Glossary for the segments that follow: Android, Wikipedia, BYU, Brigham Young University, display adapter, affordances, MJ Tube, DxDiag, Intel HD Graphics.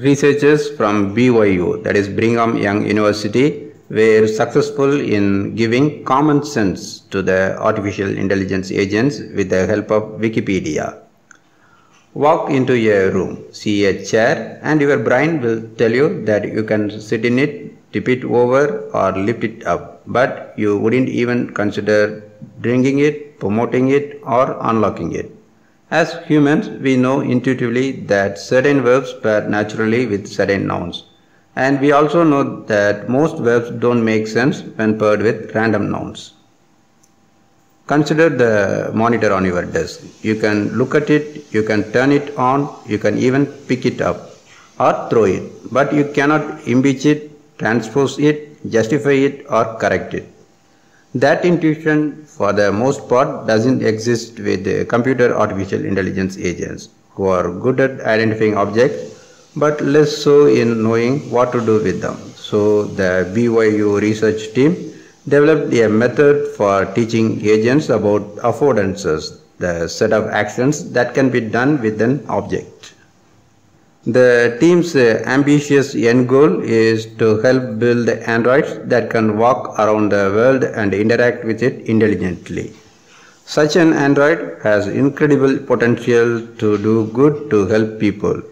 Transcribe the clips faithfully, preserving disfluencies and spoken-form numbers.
Researchers from B Y U, that is Brigham Young University, were successful in giving common sense to the artificial intelligence agents with the help of Wikipedia. Walk into a room, see a chair, and your brain will tell you that you can sit in it, tip it over, or lift it up, but you wouldn't even consider drinking it, promoting it, or unlocking it. As humans, we know intuitively that certain verbs pair naturally with certain nouns. And we also know that most verbs don't make sense when paired with random nouns. Consider the monitor on your desk. You can look at it, you can turn it on, you can even pick it up or throw it. But you cannot impeach it, transpose it, justify it, or correct it. That intuition, for the most part, doesn't exist with computer artificial intelligence agents, who are good at identifying objects, but less so in knowing what to do with them. So the B Y U research team developed a method for teaching agents about affordances, the set of actions that can be done with an object. The team's ambitious end goal is to help build androids that can walk around the world and interact with it intelligently. Such an android has incredible potential to do good to help people.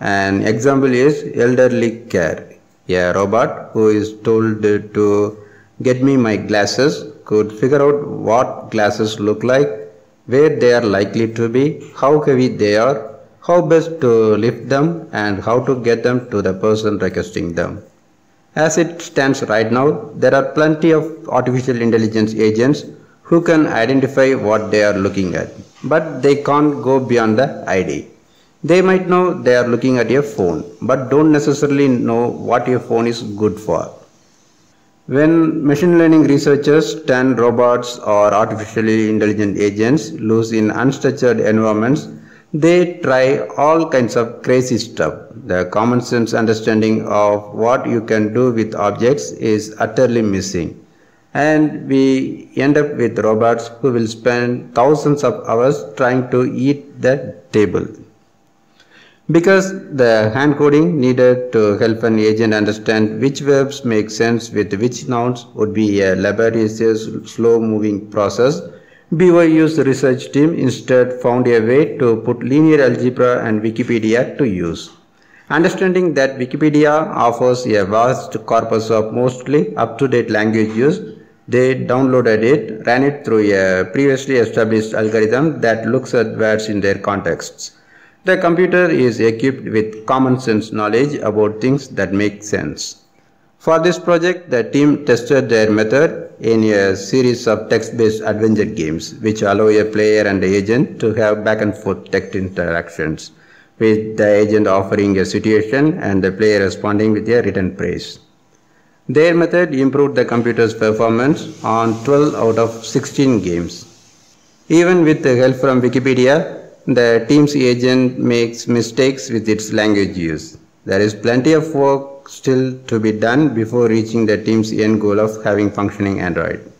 An example is elderly care. A robot who is told to get me my glasses could figure out what glasses look like, where they are likely to be, how heavy they are, how best to lift them, and how to get them to the person requesting them. As it stands right now, there are plenty of artificial intelligence agents who can identify what they are looking at, but they can't go beyond the I D. They might know they are looking at your phone, but don't necessarily know what your phone is good for. When machine learning researchers turn robots or artificially intelligent agents loose in unstructured environments, they try all kinds of crazy stuff. The common sense understanding of what you can do with objects is utterly missing. And we end up with robots who will spend thousands of hours trying to eat the table. Because the hand coding needed to help an agent understand which verbs make sense with which nouns would be a laborious, slow-moving process, B Y U's research team instead found a way to put linear algebra and Wikipedia to use. Understanding that Wikipedia offers a vast corpus of mostly up-to-date languages, they downloaded it, ran it through a previously established algorithm that looks at words in their contexts. The computer is equipped with common sense knowledge about things that make sense. For this project, the team tested their method in a series of text-based adventure games, which allow a player and agent to have back-and-forth text interactions, with the agent offering a situation and the player responding with a written phrase. Their method improved the computer's performance on twelve out of sixteen games. Even with the help from Wikipedia, the team's agent makes mistakes with its language use. There is plenty of work still to be done before reaching the team's end goal of having functioning Android.